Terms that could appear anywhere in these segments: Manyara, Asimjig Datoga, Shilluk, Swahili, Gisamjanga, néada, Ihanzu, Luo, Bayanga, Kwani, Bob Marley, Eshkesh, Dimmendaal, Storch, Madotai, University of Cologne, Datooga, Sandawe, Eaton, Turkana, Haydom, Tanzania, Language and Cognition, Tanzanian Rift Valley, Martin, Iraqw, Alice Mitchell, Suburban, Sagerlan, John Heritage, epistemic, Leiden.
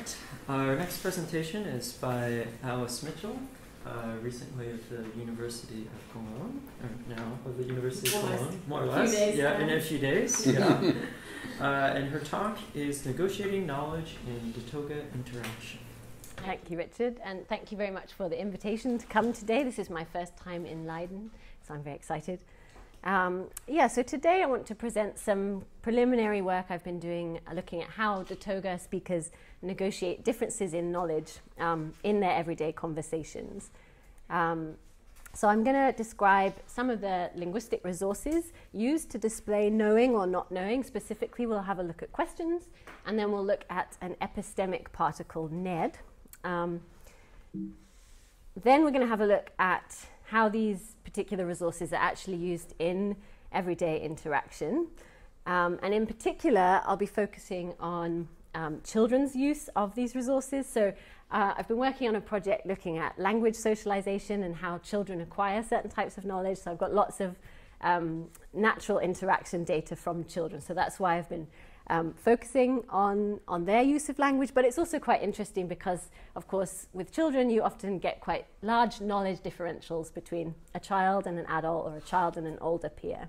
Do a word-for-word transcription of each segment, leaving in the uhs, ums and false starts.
right, our next presentation is by Alice Mitchell, uh, recently of the University of Cologne, or now of the University of Cologne, more or less, yeah, now. in a few days, yeah. uh, and her talk is Negotiating Knowledge in Datooga Interaction. Thank you, Richard, and thank you very much for the invitation to come today. This is my first time in Leiden, so I'm very excited. Um, yeah, so today I want to present some preliminary work I've been doing uh, looking at how Datooga speakers negotiate differences in knowledge um, in their everyday conversations. Um, so I'm going to describe some of the linguistic resources used to display knowing or not knowing. Specifically, we'll have a look at questions, and then we'll look at an epistemic particle, ned. Um, then we're going to have a look at how these particular resources are actually used in everyday interaction. Um, and in particular, I'll be focusing on um, children's use of these resources. So uh, I've been working on a project looking at language socialization and how children acquire certain types of knowledge. So I've got lots of um, natural interaction data from children. So that's why I've been Um, focusing on, on their use of language, but it's also quite interesting because, of course, with children you often get quite large knowledge differentials between a child and an adult, or a child and an older peer.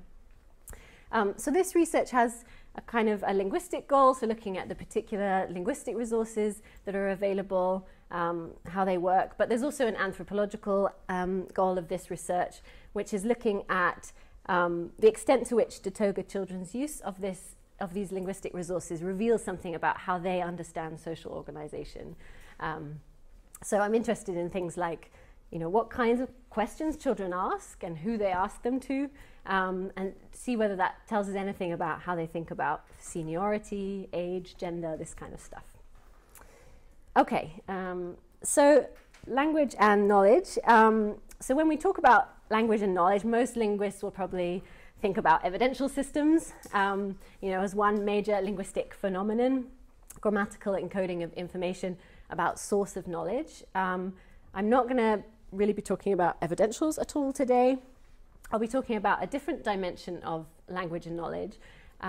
Um, so this research has a kind of a linguistic goal, so looking at the particular linguistic resources that are available, um, how they work, but there's also an anthropological um, goal of this research, which is looking at um, the extent to which Datooga children's use of this of these linguistic resources reveals something about how they understand social organization. Um, so I'm interested in things like, you know, what kinds of questions children ask and who they ask them to, um, and see whether that tells us anything about how they think about seniority, age, gender, this kind of stuff. Okay, um, so language and knowledge. Um, so when we talk about language and knowledge, most linguists will probably think about evidential systems, um, you know, as one major linguistic phenomenon, grammatical encoding of information about source of knowledge. Um, I'm not going to really be talking about evidentials at all today. I'll be talking about a different dimension of language and knowledge,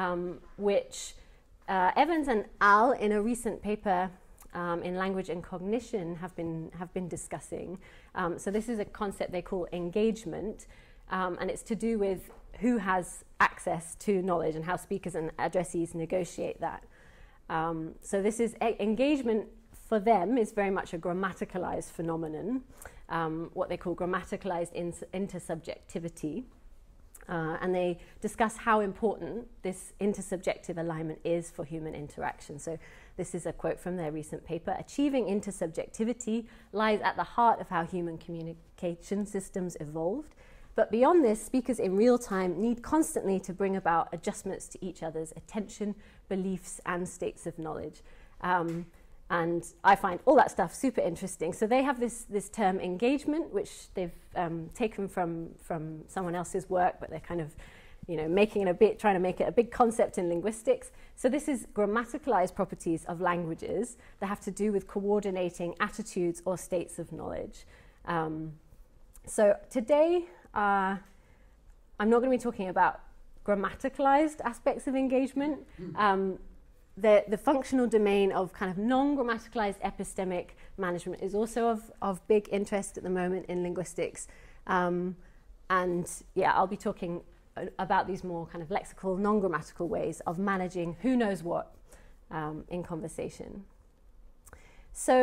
um, which uh, Evans and Al, in a recent paper um, in Language and Cognition, have been have been discussing. Um, so this is a concept they call engagement, um, and it's to do with who has access to knowledge and how speakers and addressees negotiate that. Um, so this is e engagement for them is very much a grammaticalized phenomenon, um, what they call grammaticalized in intersubjectivity. Uh, and they discuss how important this intersubjective alignment is for human interaction. So this is a quote from their recent paper. Achieving intersubjectivity lies at the heart of how human communication systems evolved. But beyond this, speakers in real time need constantly to bring about adjustments to each other's attention, beliefs, and states of knowledge. Um, and I find all that stuff super interesting. So they have this, this term engagement, which they've um, taken from, from someone else's work, but they're kind of, you know, making it a bit, trying to make it a big concept in linguistics. So this is grammaticalized properties of languages that have to do with coordinating attitudes or states of knowledge. Um, so today, Uh, I'm not going to be talking about grammaticalized aspects of engagement. Um, the, the functional domain of kind of non-grammaticalized epistemic management is also of, of big interest at the moment in linguistics. Um, and yeah, I'll be talking about these more kind of lexical, non-grammatical ways of managing who knows what um, in conversation. So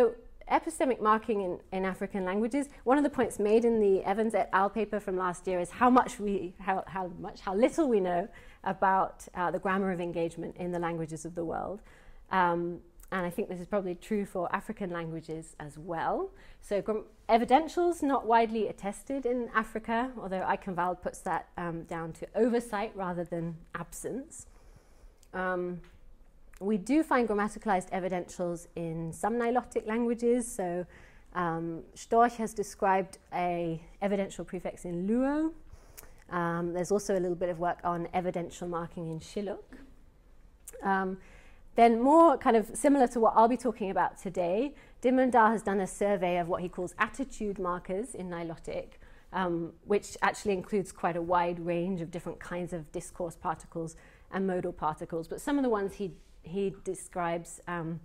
epistemic marking in, in African languages. One of the points made in the Evans et al. Paper from last year is how much we, how, how much, how little we know about uh, the grammar of engagement in the languages of the world. Um, and I think this is probably true for African languages as well. So evidentials not widely attested in Africa, although Aikhenvald puts that um, down to oversight rather than absence. Um, We do find grammaticalized evidentials in some Nilotic languages. So um, Storch has described a evidential prefix in Luo. Um, there's also a little bit of work on evidential marking in Shilluk. Um, then more kind of similar to what I'll be talking about today, Dimmendaal has done a survey of what he calls attitude markers in Nilotic, um, which actually includes quite a wide range of different kinds of discourse particles and modal particles. But some of the ones he he describes um,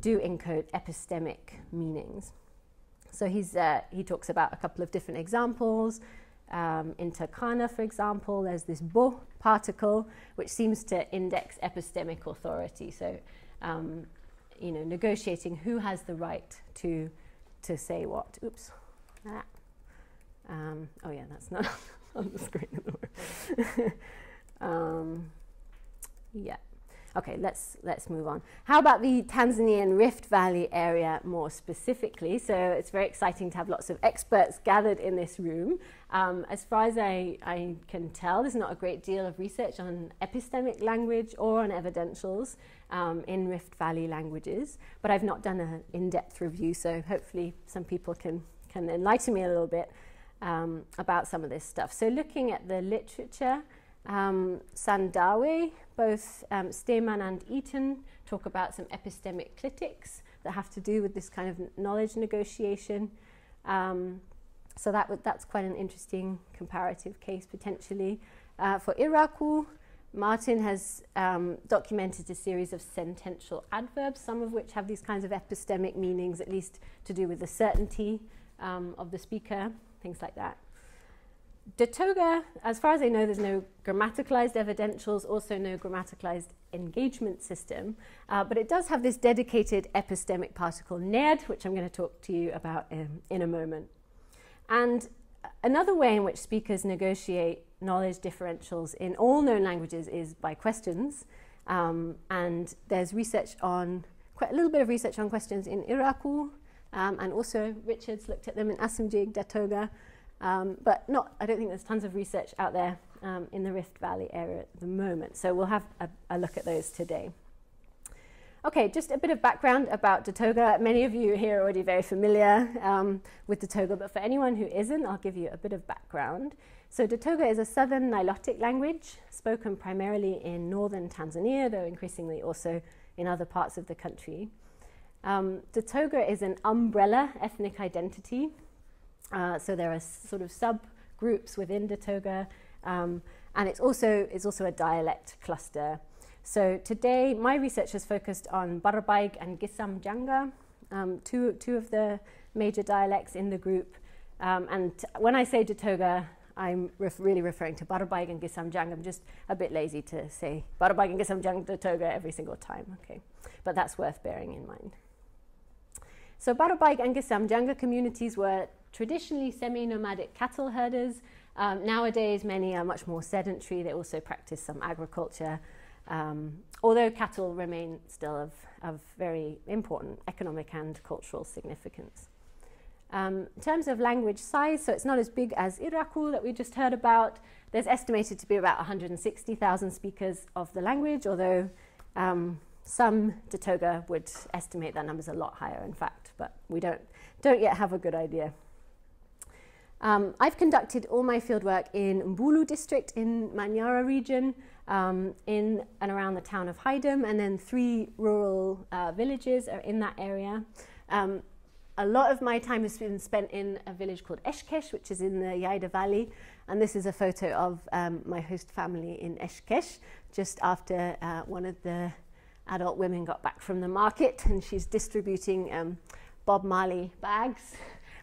do encode epistemic meanings. So he's, uh, he talks about a couple of different examples. Um, in Turkana, for example, there's this bo particle, which seems to index epistemic authority. So, um, you know, negotiating who has the right to to say what. Oops. Ah. Um, oh, yeah, that's not on the screen. um, yeah. Okay, let's let's move on. How about the Tanzanian Rift Valley area more specifically? So it's very exciting to have lots of experts gathered in this room. Um, as far as I, I can tell, there's not a great deal of research on epistemic language or on evidentials um, in Rift Valley languages, but I've not done an in-depth review, so hopefully some people can, can enlighten me a little bit um, about some of this stuff. So looking at the literature, Um, Sandawe, both um, Steeman and Eaton talk about some epistemic clitics that have to do with this kind of knowledge negotiation. Um, so that that's quite an interesting comparative case potentially. Uh, for Iraqw, Martin has um, documented a series of sentential adverbs, some of which have these kinds of epistemic meanings, at least to do with the certainty um, of the speaker, things like that. Datooga, as far as I know, there's no grammaticalized evidentials, also no grammaticalized engagement system, uh, but it does have this dedicated epistemic particle, néada, which I'm going to talk to you about um, in a moment. And another way in which speakers negotiate knowledge differentials in all known languages is by questions, um, and there's research on, quite a little bit of research on questions in Iraqw, um, and also Richard's looked at them in Asimjig Datoga. Um, but not, I don't think there's tons of research out there um, in the Rift Valley area at the moment, so we'll have a, a look at those today. Okay, just a bit of background about Datooga. Many of you here are already very familiar um, with Datooga, but for anyone who isn't, I'll give you a bit of background. So Datooga is a southern Nilotic language spoken primarily in northern Tanzania, though increasingly also in other parts of the country. Um, Datooga is an umbrella ethnic identity. Uh, so there are sort of subgroups within Datooga, um, and it's also, it's also a dialect cluster. So today, my research has focused on Barabaig and Gisamjanga, um, two, two of the major dialects in the group. Um, and when I say Datooga, I'm ref really referring to Barabaig and Gisamjanga. I'm just a bit lazy to say Barabaig and Gisamjanga Datooga every single time, okay? But that's worth bearing in mind. So Barabaig and Gisamjanga communities were traditionally semi-nomadic cattle herders. Um, nowadays, many are much more sedentary. They also practice some agriculture, um, although cattle remain still of, of very important economic and cultural significance. Um, in terms of language size, so it's not as big as Iraqw that we just heard about. There's estimated to be about one hundred sixty thousand speakers of the language, although um, some Datooga would estimate that number's a lot higher, in fact, but we don't, don't yet have a good idea. Um, I've conducted all my fieldwork in Mbulu district in Manyara region, um, in and around the town of Haydom, and then three rural uh, villages are in that area. Um, a lot of my time has been spent in a village called Eshkesh, which is in the Yaida Valley, and this is a photo of um, my host family in Eshkesh, just after uh, one of the adult women got back from the market, and she's distributing um, Bob Marley bags,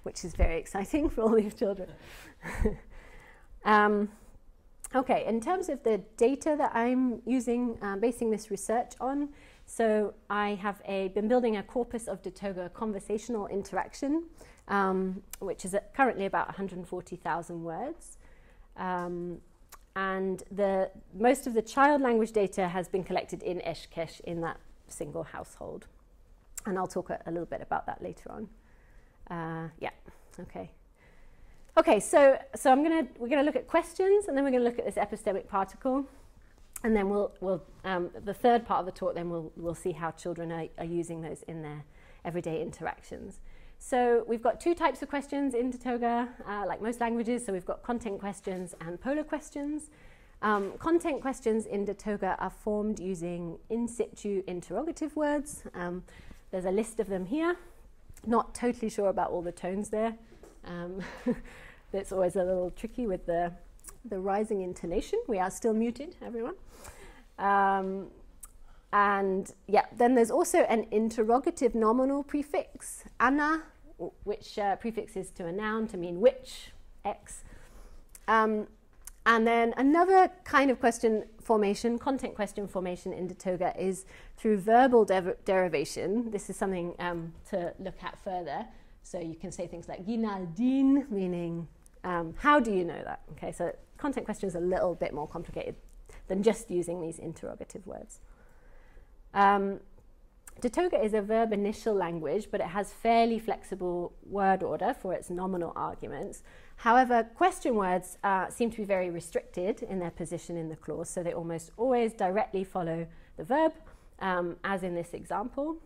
which is very exciting for all these children. um, okay, in terms of the data that I'm using, uh, basing this research on, so I have a, been building a corpus of Datooga conversational interaction, um, which is currently about one hundred forty thousand words. Um, and the, most of the child language data has been collected in Eshkesh in that single household. And I'll talk a, a little bit about that later on. Uh, yeah, okay. Okay, so, so I'm gonna, we're going to look at questions, and then we're going to look at this epistemic particle. And then we'll, we'll um, the third part of the talk, then we'll, we'll see how children are, are using those in their everyday interactions. So we've got two types of questions in Datooga, uh, like most languages. So we've got content questions and polar questions. Um, content questions in Datooga are formed using in situ interrogative words. Um, there's a list of them here. Not totally sure about all the tones there. Um, that's always a little tricky with the, the rising intonation. We are still muted, everyone. Um, And yeah, then there's also an interrogative nominal prefix, ana, which uh, prefixes to a noun to mean which, x. Um, and then another kind of question formation, content question formation in Datooga is through verbal de derivation. This is something um, to look at further. So you can say things like Ginaldin, meaning um, how do you know that? Okay, so content question is a little bit more complicated than just using these interrogative words. Um, Datooga is a verb initial language, but it has fairly flexible word order for its nominal arguments. However, question words uh, seem to be very restricted in their position in the clause, so they almost always directly follow the verb, um, as in this example.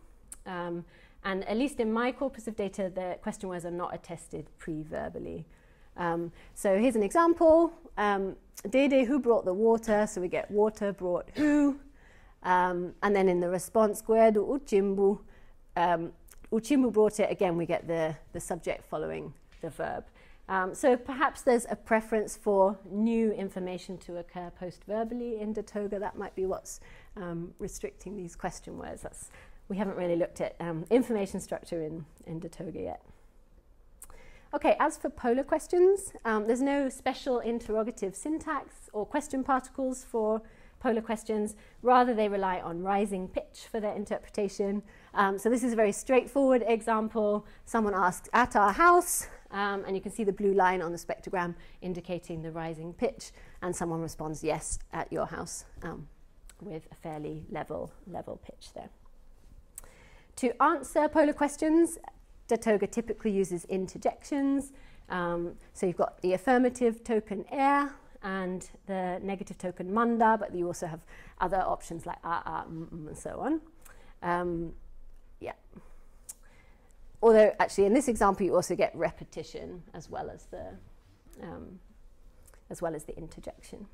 Um, and at least in my corpus of data, the question words are not attested pre-verbally. Um, so here's an example. Um, Dede, who brought the water? So we get water brought who? Um, and then in the response, Gwedu Uchimbu, um, Uchimbu brought it, again we get the, the subject following the verb. Um, so perhaps there's a preference for new information to occur post-verbally in Datooga. That might be what's um, restricting these question words. That's, we haven't really looked at um, information structure in, in Datooga yet. Okay, as for polar questions, um, there's no special interrogative syntax or question particles for polar questions. Rather, they rely on rising pitch for their interpretation. Um, so this is a very straightforward example. Someone asks, at our house, um, and you can see the blue line on the spectrogram indicating the rising pitch, and someone responds, yes, at your house, um, with a fairly level, level pitch there. To answer polar questions, Datooga typically uses interjections. Um, so you've got the affirmative token air, and the negative token manda, but you also have other options like ah, ah, mm, mm, and so on. Um, yeah. Although actually in this example you also get repetition as well as the um, as well as the interjection.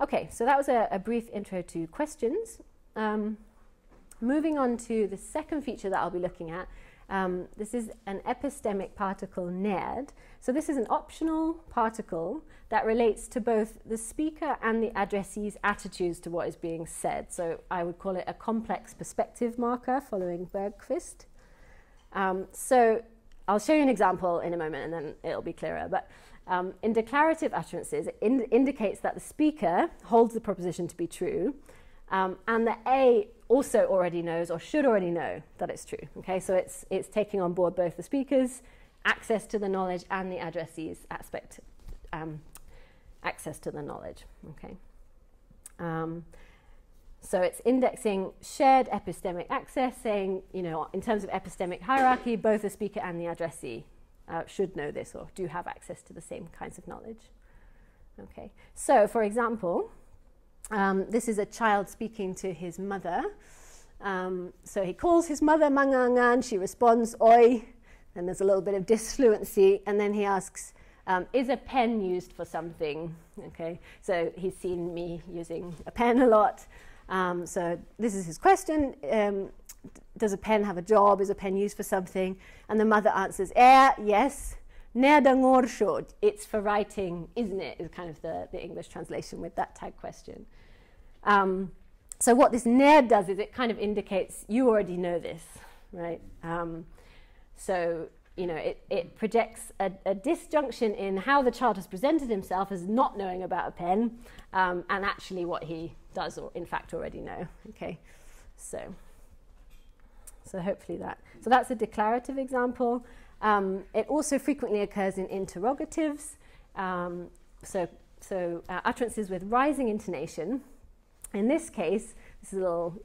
Okay, so that was a, a brief intro to questions. Um, moving on to the second feature that I'll be looking at. Um, this is an epistemic particle, néad. So this is an optional particle that relates to both the speaker and the addressee's attitudes to what is being said. So I would call it a complex perspective marker following Bergqvist. Um, so I'll show you an example in a moment and then it'll be clearer. But um, in declarative utterances, it ind indicates that the speaker holds the proposition to be true, um, and the A also already knows or should already know that it's true. Okay, so it's it's taking on board both the speaker's access to the knowledge and the addressee's aspect um, access to the knowledge. Okay, um, so it's indexing shared epistemic access, saying, you know, in terms of epistemic hierarchy, both the speaker and the addressee uh, should know this or do have access to the same kinds of knowledge. Okay, so for example. Um, this is a child speaking to his mother. Um, so he calls his mother Manganga, and she responds, oi, and there's a little bit of disfluency, and then he asks, um, is a pen used for something? Okay, so he's seen me using a pen a lot. Um, so this is his question, um, does a pen have a job? Is a pen used for something? And the mother answers, eh, yes. It's for writing, isn't it, is kind of the, the English translation with that tag question. Um, so what this néad does is it kind of indicates you already know this, right? Um, so, you know, it, it projects a, a disjunction in how the child has presented himself as not knowing about a pen, um, and actually what he does, or in fact, already know, okay? So, so hopefully that. So that's a declarative example. Um, it also frequently occurs in interrogatives, um, so, so uh, utterances with rising intonation. In this case, this is a little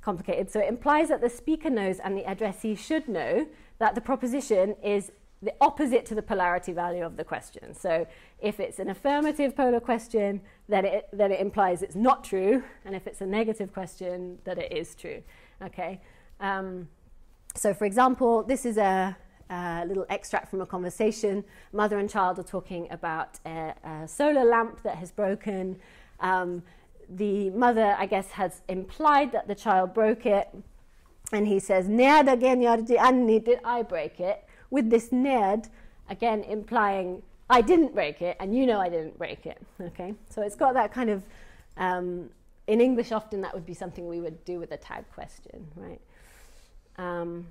complicated, so it implies that the speaker knows and the addressee should know that the proposition is the opposite to the polarity value of the question. So if it's an affirmative polar question, then it, then it implies it's not true, and if it's a negative question, that it is true. Okay. Um, so for example, this is a... A uh, little extract from a conversation. Mother and child are talking about a, a solar lamp that has broken. Um, the mother, I guess, has implied that the child broke it, and he says, "Néada genyardi anni, did I break it?" With this néad, again implying I didn't break it, and you know I didn't break it. Okay, so it's got that kind of um, in English, often that would be something we would do with a tag question, right? Um,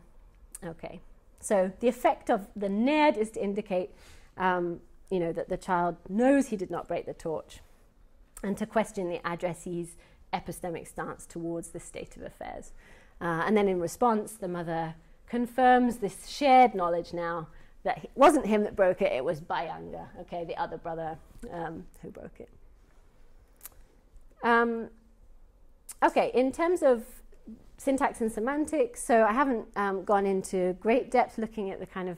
okay, so the effect of the ned is to indicate, um, you know, that the child knows he did not break the torch, and to question the addressee's epistemic stance towards this state of affairs. Uh, and then in response, the mother confirms this shared knowledge now that it wasn't him that broke it, it was Bayanga, okay, the other brother um, who broke it. Um, okay, in terms of syntax and semantics, so I haven't um, gone into great depth looking at the kind of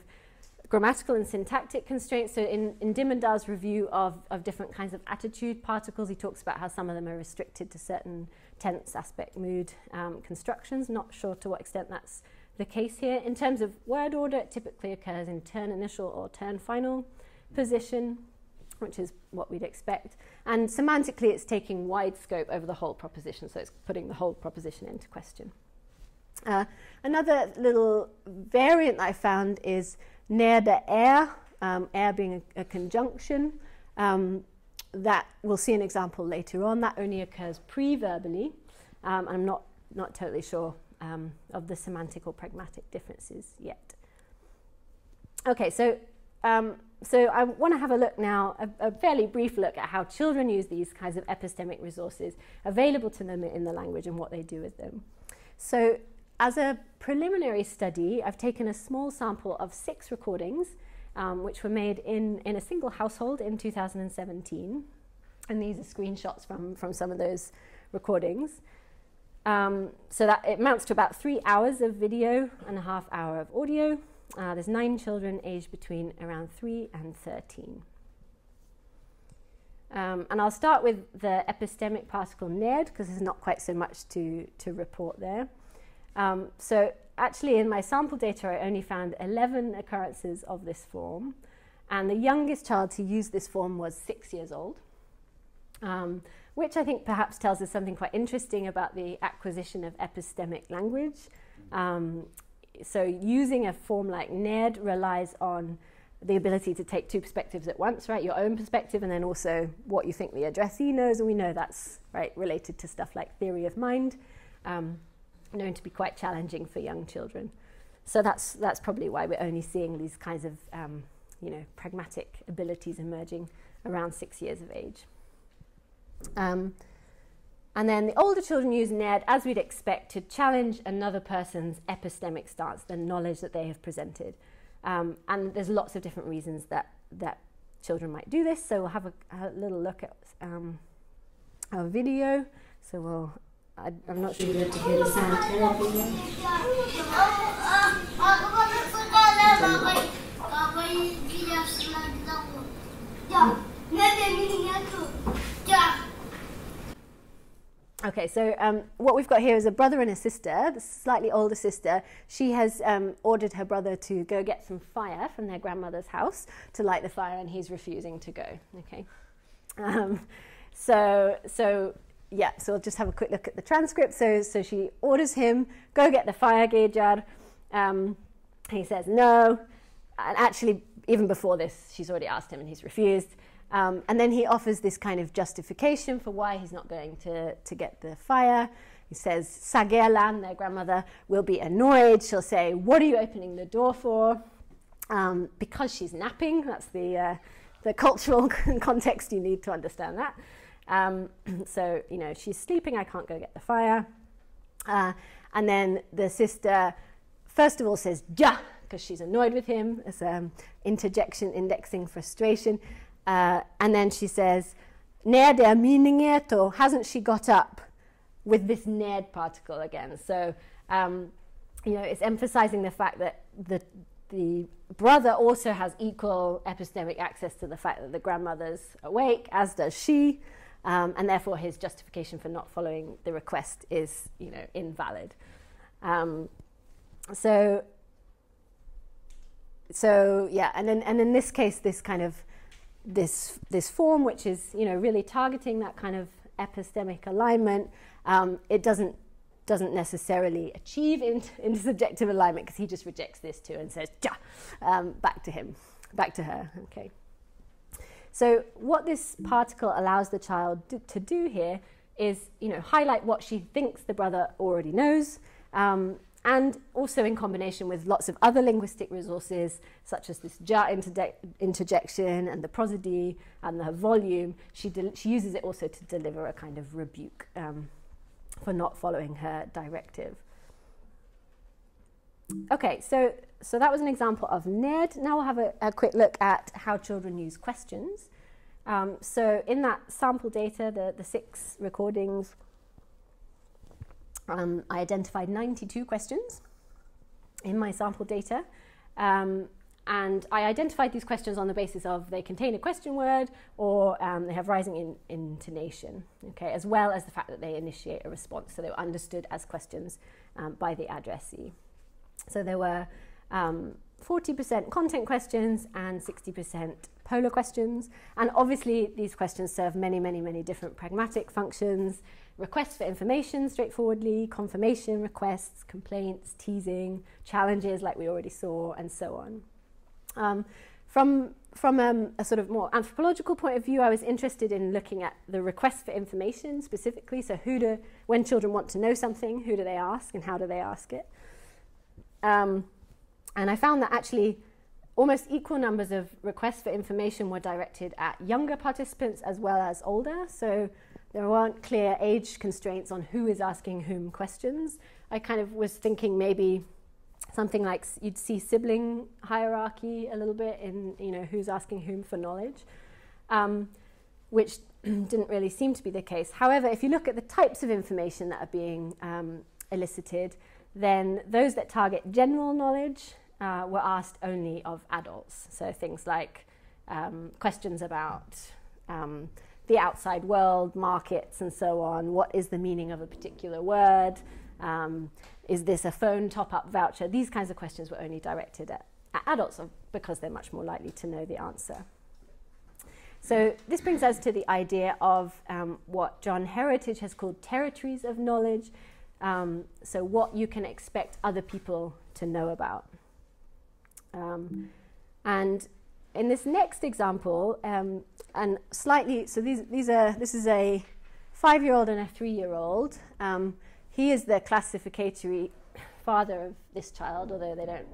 grammatical and syntactic constraints. So in, in Dimmendaal's review of, of different kinds of attitude particles, he talks about how some of them are restricted to certain tense, aspect, mood um, constructions. Not sure to what extent that's the case here. In terms of word order, it typically occurs in turn initial or turn final position, which is what we'd expect. And semantically, it's taking wide scope over the whole proposition, so it's putting the whole proposition into question. Uh, another little variant that I found is néada er, um, er being a, a conjunction. Um, that we'll see an example later on. That only occurs pre-verbally. Um, I'm not, not totally sure um, of the semantic or pragmatic differences yet. Okay, so Um, so I want to have a look now, a, a fairly brief look at how children use these kinds of epistemic resources available to them in the language and what they do with them. So as a preliminary study, I've taken a small sample of six recordings, um, which were made in, in a single household in two thousand seventeen. And these are screenshots from, from some of those recordings. Um, so that it amounts to about three hours of video and a half hour of audio. Uh, there's nine children aged between around three and thirteen. Um, and I'll start with the epistemic particle ned, because there's not quite so much to, to report there. Um, so actually in my sample data, I only found eleven occurrences of this form. And the youngest child to use this form was six years old, um, which I think perhaps tells us something quite interesting about the acquisition of epistemic language. Um, So using a form like ned relies on the ability to take two perspectives at once, right? Your own perspective and then also what you think the addressee knows. And we know that's right related to stuff like theory of mind, um, known to be quite challenging for young children. So that's, that's probably why we're only seeing these kinds of um, you know, pragmatic abilities emerging around six years of age. Um, And then the older children use ned, as we'd expect, to challenge another person's epistemic stance, the knowledge that they have presented. Um, and there's lots of different reasons that, that children might do this. So we'll have a, a little look at um, our video. So we'll, I, I'm not sure you'd like to hear the sound terribly. Okay, so um, what we've got here is a brother and a sister, the slightly older sister. She has um, ordered her brother to go get some fire from their grandmother's house to light the fire, and he's refusing to go, okay? Um, so, so, yeah, so we'll just have a quick look at the transcript. So, so she orders him, go get the fire, Gejar. Um, he says no, and actually, even before this, she's already asked him and he's refused. Um, and then he offers this kind of justification for why he's not going to, to get the fire. He says, Sagerlan, their grandmother, will be annoyed. She'll say, what are you opening the door for? Um, because she's napping. That's the, uh, the cultural context you need to understand that. Um, so, you know, she's sleeping. I can't go get the fire. Uh, and then the sister, first of all, says, ja, because she's annoyed with him. As um, interjection, indexing frustration. Uh, and then she says, néada miningét, or hasn't she got up, with this ned particle again. So, um, you know, it's emphasizing the fact that the, the brother also has equal epistemic access to the fact that the grandmother's awake, as does she, um, and therefore his justification for not following the request is, you know, invalid. Um, so, so, yeah, and, in, and in this case, this kind of This, this form, which is, you know, really targeting that kind of epistemic alignment, um, it doesn't, doesn't necessarily achieve intersubjective alignment, because he just rejects this too and says, ja, um, back to him, back to her, okay. So what this particle allows the child to do here is, you know, highlight what she thinks the brother already knows, um, and also in combination with lots of other linguistic resources, such as this ja interjection and the prosody and the volume. She, she uses it also to deliver a kind of rebuke um, for not following her directive. Okay, so, so that was an example of N E D. Now we'll have a, a quick look at how children use questions. Um, so in that sample data, the, the six recordings, um, I identified ninety-two questions in my sample data. Um, and I identified these questions on the basis of they contain a question word, or um, they have rising in, intonation, okay, as well as the fact that they initiate a response. So they were understood as questions um, by the addressee. So there were um, forty percent content questions and sixty percent polar questions. And obviously these questions serve many, many, many different pragmatic functions: requests for information straightforwardly, confirmation requests, complaints, teasing, challenges like we already saw, and so on. Um, from from um, a sort of more anthropological point of view, I was interested in looking at the request for information specifically. So who do, when children want to know something, who do they ask and how do they ask it? Um, and I found that actually almost equal numbers of requests for information were directed at younger participants as well as older. So there weren't clear age constraints on who is asking whom questions. I kind of was thinking maybe something like you'd see sibling hierarchy a little bit in, you know, who's asking whom for knowledge, um, which didn't really seem to be the case. However, if you look at the types of information that are being um, elicited, then those that target general knowledge uh, were asked only of adults. So things like um, questions about um, the outside world, markets, and so on. What is the meaning of a particular word? Um, is this a phone top-up voucher? These kinds of questions were only directed at, at adults because they're much more likely to know the answer. So this brings us to the idea of um, what John Heritage has called territories of knowledge. Um, so what you can expect other people to know about. Um, and in this next example, um, and slightly, so these, these are, this is a five-year-old and a three-year-old. Um, he is the classificatory father of this child, although they don't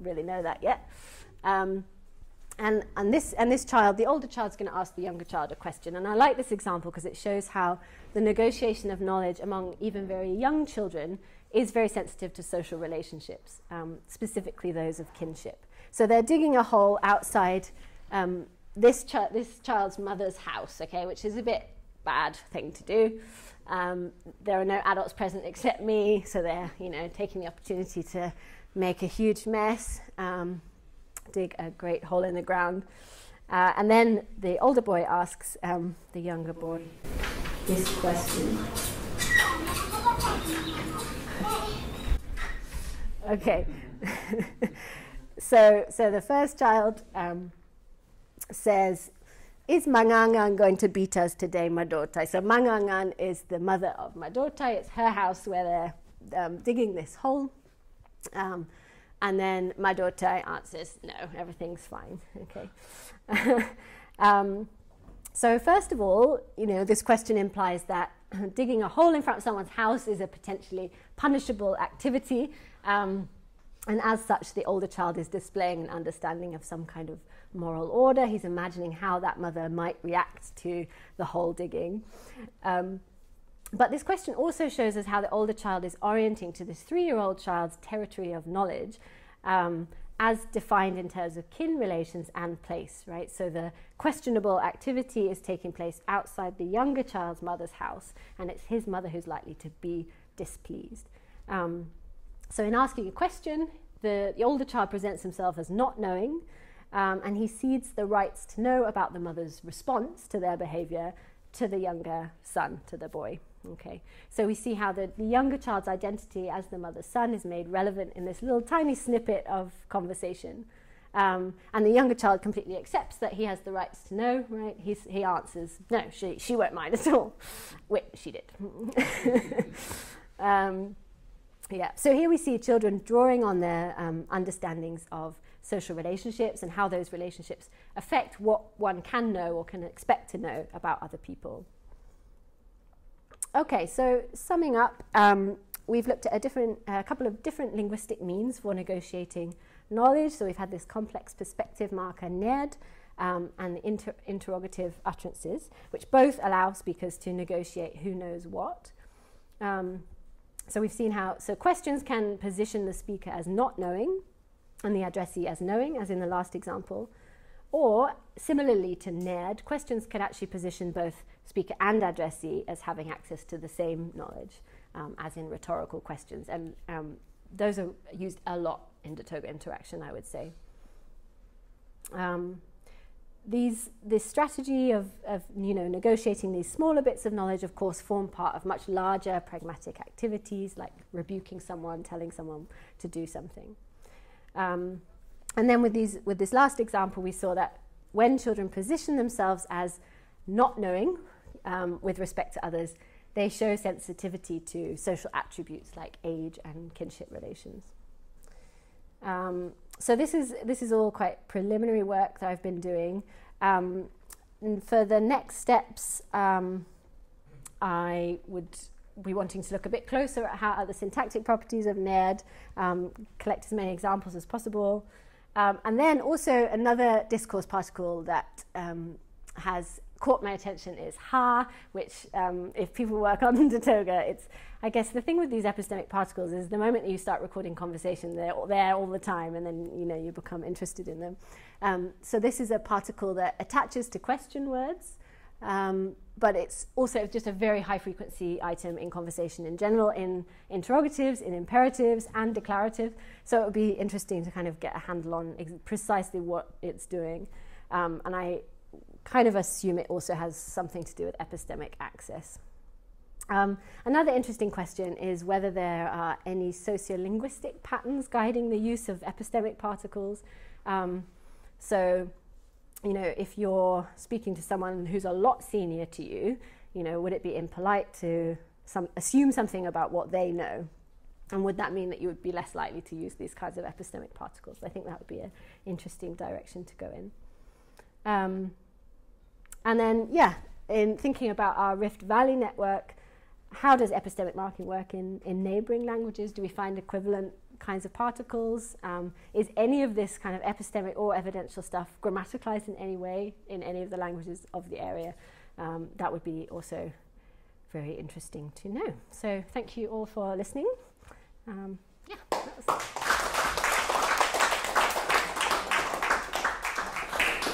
really know that yet. Um, and, and, this, and this child, the older child's going to ask the younger child a question. And I like this example because it shows how the negotiation of knowledge among even very young children is very sensitive to social relationships, um, specifically those of kinship. So they're digging a hole outside um, this, chi this child's mother's house, okay, which is a bit bad thing to do. Um, there are no adults present except me, so they're, you know, taking the opportunity to make a huge mess, um, dig a great hole in the ground. Uh, and then the older boy asks um, the younger boy this question. Okay. so, so the first child um, says, "Is Mangangan going to beat us today, Madotai?" So Mangangan is the mother of Madotai. It's her house where they're um, digging this hole. Um, and then Madotai answers, "No, everything's fine." Okay. um, so first of all, you know, this question implies that digging a hole in front of someone's house is a potentially punishable activity. Um, and as such, the older child is displaying an understanding of some kind of moral order. He's imagining how that mother might react to the hole digging. Um, but this question also shows us how the older child is orienting to this three-year-old child's territory of knowledge um, as defined in terms of kin relations and place, right? So the questionable activity is taking place outside the younger child's mother's house, and it's his mother who's likely to be displeased. Um, so in asking a question, the, the older child presents himself as not knowing, Um, and he cedes the rights to know about the mother's response to their behavior to the younger son, to the boy. Okay, so we see how the, the younger child's identity as the mother's son is made relevant in this little tiny snippet of conversation. Um, and the younger child completely accepts that he has the rights to know, right? He's, he answers, "No, she, she won't mind at all." Which she did. um, yeah, so here we see children drawing on their um, understandings of social relationships and how those relationships affect what one can know or can expect to know about other people. Okay, so summing up, um, we've looked at a different, a couple of different linguistic means for negotiating knowledge. So we've had this complex perspective marker, néad, um, and inter interrogative utterances, which both allow speakers to negotiate who knows what. Um, so we've seen how, so questions can position the speaker as not knowing and the addressee as knowing, as in the last example. Or, similarly to néad, questions could actually position both speaker and addressee as having access to the same knowledge, um, as in rhetorical questions. And um, those are used a lot in Datooga interaction, I would say. Um, these, this strategy of, of you know, negotiating these smaller bits of knowledge, of course, form part of much larger pragmatic activities, like rebuking someone, telling someone to do something. Um, And then with, these, with this last example, we saw that when children position themselves as not knowing um, with respect to others, they show sensitivity to social attributes like age and kinship relations. Um, so this is, this is all quite preliminary work that I've been doing. Um, and for the next steps, um, I would be wanting to look a bit closer at how other syntactic properties of néad, um, collect as many examples as possible. Um, and then also another discourse particle that um, has caught my attention is ha, which um, if people work on Datooga, it's, I guess the thing with these epistemic particles is the moment you start recording conversation, they're all there all the time, and then you know you become interested in them. Um, so this is a particle that attaches to question words, um, but it's also just a very high frequency item in conversation in general, in interrogatives, in imperatives, and declarative. So it would be interesting to kind of get a handle on ex precisely what it's doing. Um, and I kind of assume it also has something to do with epistemic access. Um, another interesting question is whether there are any sociolinguistic patterns guiding the use of epistemic particles. Um, so, you know, if you're speaking to someone who's a lot senior to you, you know, would it be impolite to some, assume something about what they know? And would that mean that you would be less likely to use these kinds of epistemic particles? I think that would be an interesting direction to go in. Um, and then, yeah, in thinking about our Rift Valley network, how does epistemic marking work in, in neighboring languages? Do we find equivalent kinds of particles? Um, is any of this kind of epistemic or evidential stuff grammaticalized in any way in any of the languages of the area? Um, that would be also very interesting to know. So thank you all for listening. Um, yeah.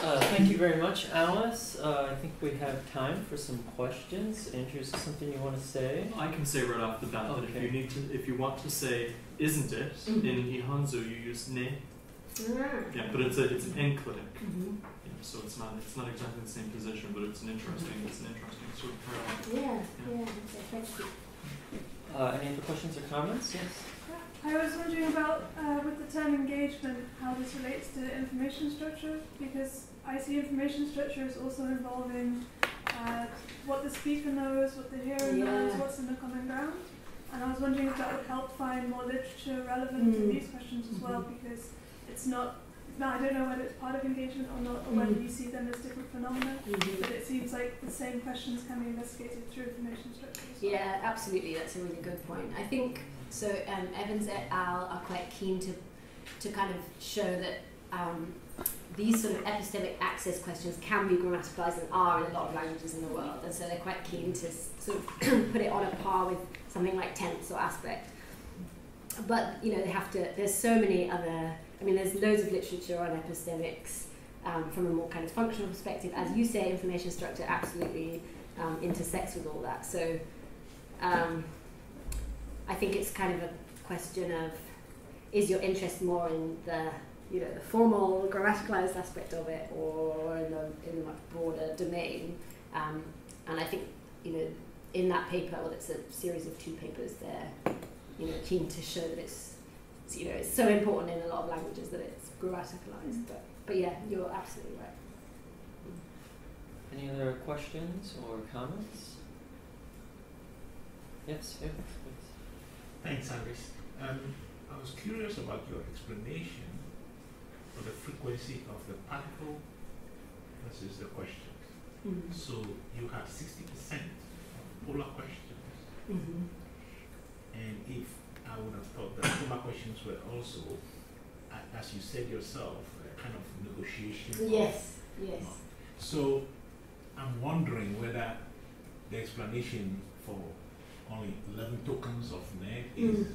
Uh, thank you very much, Alice. Uh, I think we have time for some questions. Andrew, is there something you want to say? I can say right off the bat okay. that if you need to, if you want to say "isn't it" mm-hmm. in Ihanzu, you use ne. Mm-hmm. Yeah, but it's a, it's an enclitic, mm-hmm. yeah, so it's not it's not exactly the same position, but it's an interesting mm-hmm. it's an interesting sort of parallel. Yeah, yeah, yeah. Thank you. Uh, any other questions or comments? Yes. I was wondering about uh, with the term engagement, how this relates to information structure, because I see information structure is also involving uh, what the speaker knows, what the hearer yeah. knows, what's in the common ground. And I was wondering if that would help find more literature relevant mm. to these questions as mm-hmm. well, because it's not, now I don't know whether it's part of engagement or not, or mm-hmm. whether you see them as different phenomena, mm-hmm. but it seems like the same questions can be investigated through information structure as well. Yeah, absolutely, that's a really good point. I think so. Um, Evans et al. Are quite keen to, to kind of show that um, these sort of epistemic access questions can be grammaticalized and are in a lot of languages in the world, and so they're quite keen to sort of put it on a par with something like tense or aspect. But you know, they have to. There's so many other. I mean, there's loads of literature on epistemics um, from a more kind of functional perspective. As you say, information structure absolutely um, intersects with all that. So. Um, I think it's kind of a question of, is your interest more in the, you know, the formal, grammaticalized aspect of it, or in the, in the much broader domain? Um, and I think, you know, in that paper, well, it's a series of two papers there, you know, keen to show that it's, you know, it's so important in a lot of languages that it's grammaticalized. Mm-hmm. But, but yeah, you're absolutely right. Any other questions or comments? Yes, yeah. Thanks, Alice. Um, I was curious about your explanation for the frequency of the particle versus the question. Mm-hmm. So you have sixty percent of polar questions Mm-hmm. And if I would have thought that former questions were also, as you said yourself, a kind of negotiation. Yes, of, yes. Not. So I'm wondering whether the explanation for only eleven tokens of N E C is mm.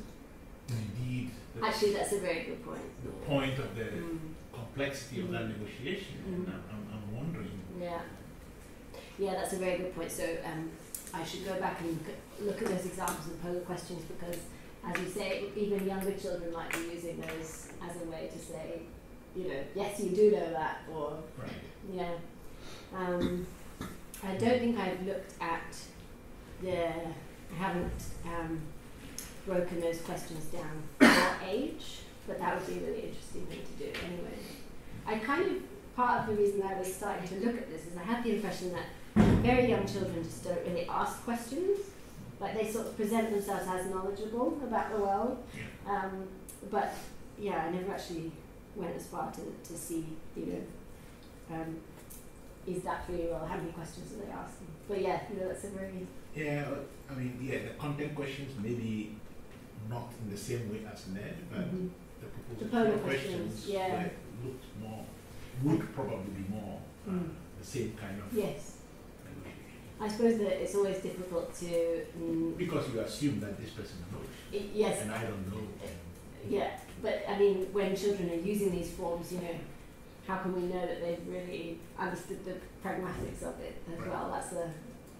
indeed. The Actually, that's a very good point. The point of the mm. complexity mm. of that negotiation. Mm. And I'm, I'm wondering. Yeah. Yeah, that's a very good point. So um, I should go back and look at, look at those examples of polar questions because, as you say, even younger children might be using those as a way to say, you know, yes, you do know that, or right. yeah. Um, I don't think I've looked at the. I haven't um, broken those questions down for age, but that would be a really interesting thing to do. Anyway, I kind of part of the reason I was starting to look at this is I had the impression that very young children just don't really ask questions, like they sort of present themselves as knowledgeable about the world. Um, but yeah, I never actually went as far to, to see, you know, um, is that free or how many questions are they asking? But yeah, you know, that's a very yeah. I mean, yeah, the content questions maybe not in the same way as N E D, but mm-hmm. the proposal questions, questions yeah. were looked more, would probably be more uh, mm. the same kind of. Yes. I suppose that it's always difficult to. Mm, because you assume that this person knows. It, yes. And I don't know. Yeah, but I mean, when children are using these forms, you know, how can we know that they've really understood the pragmatics of it as right. well? That's an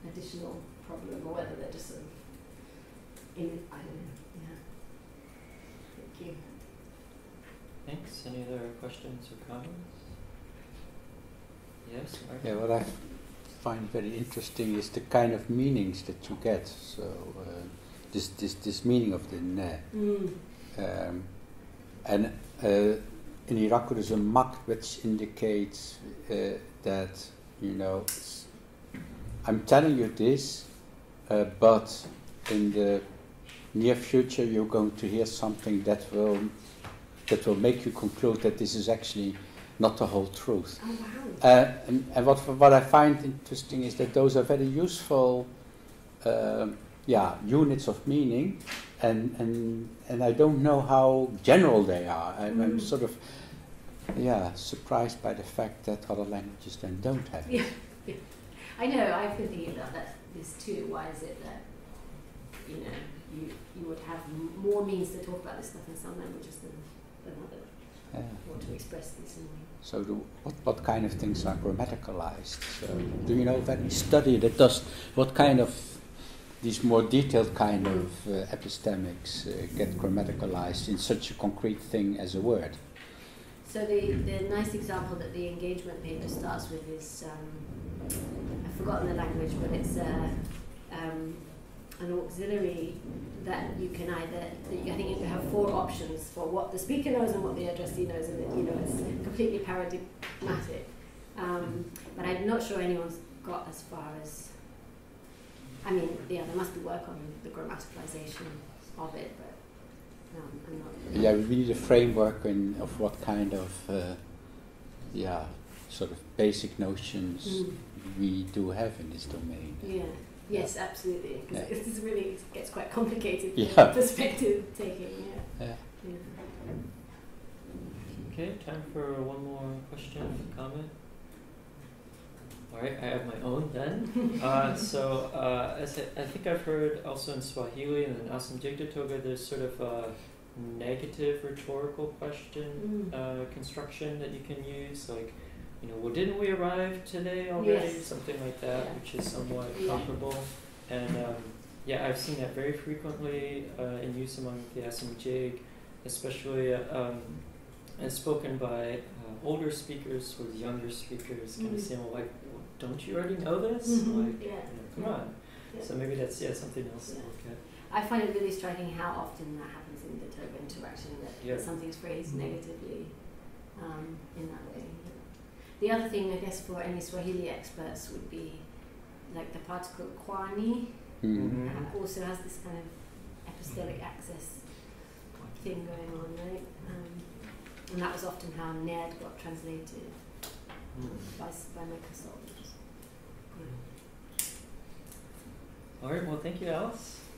additional problem, or whether they're just sort of in, I don't know, yeah. Thank you. Thanks. Any other questions or comments? Yes, Martin? Yeah, what I find very interesting is the kind of meanings that you get. So uh, this, this, this meaning of the ne. Mm. Um, and uh, in Iraqw there's a mak which indicates uh, that, you know, I'm telling you this, uh, but in the near future you're going to hear something that will that will make you conclude that this is actually not the whole truth. Oh, wow. uh, and and what, what I find interesting is that those are very useful um, yeah, units of meaning, and, and, and I don't know how general they are. I'm, mm. I'm sort of yeah, surprised by the fact that other languages then don't have it. Yeah. I know, I've been thinking about that, this too. Why is it that, you know, you, you would have more means to talk about this stuff in some languages than, than others, yeah. or to express this in a way. So do, what, what kind of things are grammaticalized? So do you know of any study that does, what kind of, these more detailed kind of uh, epistemics uh, get grammaticalized in such a concrete thing as a word? So the, the nice example that the engagement paper starts with is, um, I've forgotten the language, but it's a, um, an auxiliary that you can either, I think you have four options for what the speaker knows and what the addressee knows, and it, you know, it's completely paradigmatic. Um, but I'm not sure anyone's got as far as, I mean, yeah, there must be work on the grammaticalization of it, but um, I'm not. Yeah, we need a framework in, of what kind of, uh, yeah, sort of basic notions mm. we do have in this domain. Yeah. Yes, absolutely. Because yeah. this really gets quite complicated. Yeah. Perspective taking. Yeah. Yeah. Yeah. Okay. Time for one more question, comment. All right. I have my own then. uh, so uh, as I, I think I've heard also in Swahili and in Asimjig Datoga, there's sort of a negative rhetorical question mm. uh, construction that you can use, like, you know, well, didn't we arrive today already? Yes. Something like that, yeah. which is somewhat yeah. comparable. And um, yeah, I've seen that very frequently uh, in use among the Asimjig, especially uh, um, as spoken by uh, older speakers or the younger speakers, kind mm-hmm. of saying, well, like, well, don't you already know this? Mm-hmm. Like, yeah. you know, come on. Yeah. So maybe that's yeah something else yeah. to look at. I find it really striking how often that happens in the Datoga interaction, that yeah. something's phrased mm-hmm. negatively um, in that way. The other thing, I guess, for any Swahili experts would be like the particle kwani, mm-hmm. uh, also has this kind of epistemic access thing going on, right? Um, and that was often how N E D got translated um, by, by my consultants. Yeah. All right, well, thank you, Alice.